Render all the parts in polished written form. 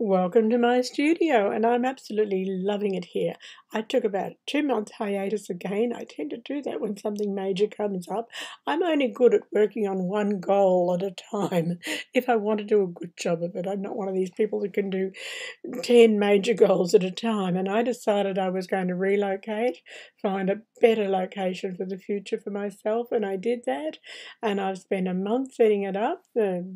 Welcome to my studio, and I'm absolutely loving it here. I took about 2 months hiatus again. I tend to do that when something major comes up. I'm only good at working on one goal at a time if I want to do a good job of it. I'm not one of these people that can do 10 major goals at a time, and I decided I was going to relocate, find a better location for the future for myself, and I did that, and I've spent a month setting it up,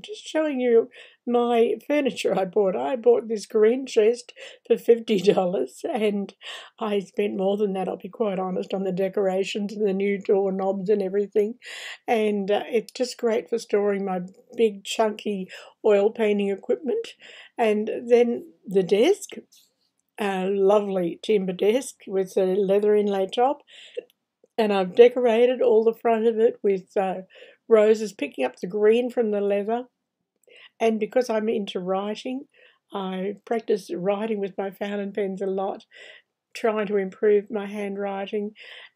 just showing you my furniture I bought. I bought this green chest for $50, and I spent more than that, I'll be quite honest, on the decorations and the new doorknobs and everything. And it's just great for storing my big chunky oil painting equipment. And then the desk, a lovely timber desk with a leather inlay top. And I've decorated all the front of it with roses, picking up the green from the leather. And because I'm into writing, I practice writing with my fountain pens a lot, trying to improve my handwriting,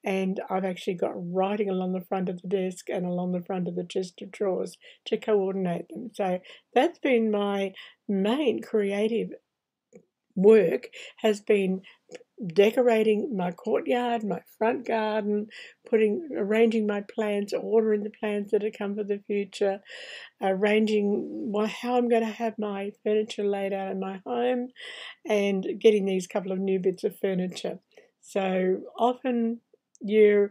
and I've actually got writing along the front of the desk and along the front of the chest of drawers to coordinate them. So that's been my main creative work, has been decorating my courtyard, my front garden, arranging my plants, ordering the plants that are come for the future, arranging how I'm going to have my furniture laid out in my home, and getting these couple of new bits of furniture. So often your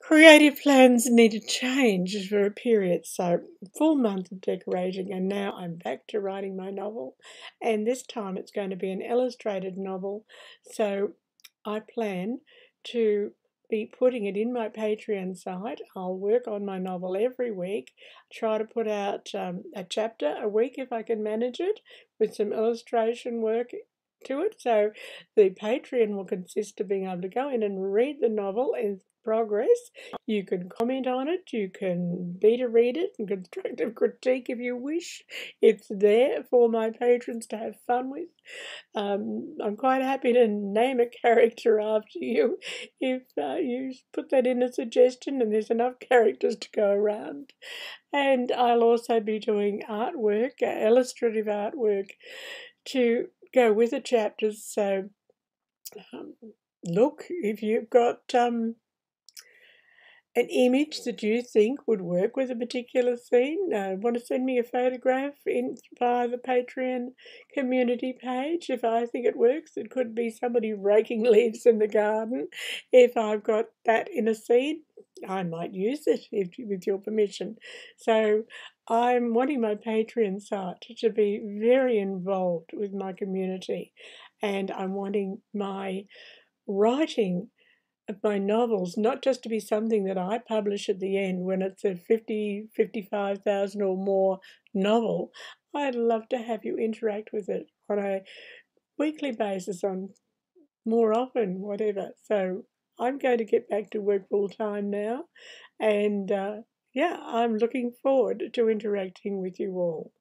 creative plans need to change for a period. So full month of decorating, and now I'm back to writing my novel, and this time it's going to be an illustrated novel. So I plan to be putting it in my Patreon site. I'll work on my novel every week, try to put out a chapter a week if I can manage it, with some illustration work to it. So the Patreon will consist of being able to go in and read the novel in progress. You can comment on it, you can beta read it and constructive critique if you wish. It's there for my patrons to have fun with. I'm quite happy to name a character after you if you put that in a suggestion, and there's enough characters to go around. And I'll also be doing artwork, illustrative artwork, to go with the chapters. So look, if you've got an image that you think would work with a particular scene, want to send me a photograph via the Patreon community page. If I think it works, it could be somebody raking leaves in the garden. If I've got that in a scene, I might use it with your permission. So I'm wanting my Patreon site to be very involved with my community, and I'm wanting my writing of my novels not just to be something that I publish at the end when it's a 50, 55,000 or more novel. I'd love to have you interact with it on a weekly basis, on more often, whatever. So I'm going to get back to work full time now, and yeah, I'm looking forward to interacting with you all.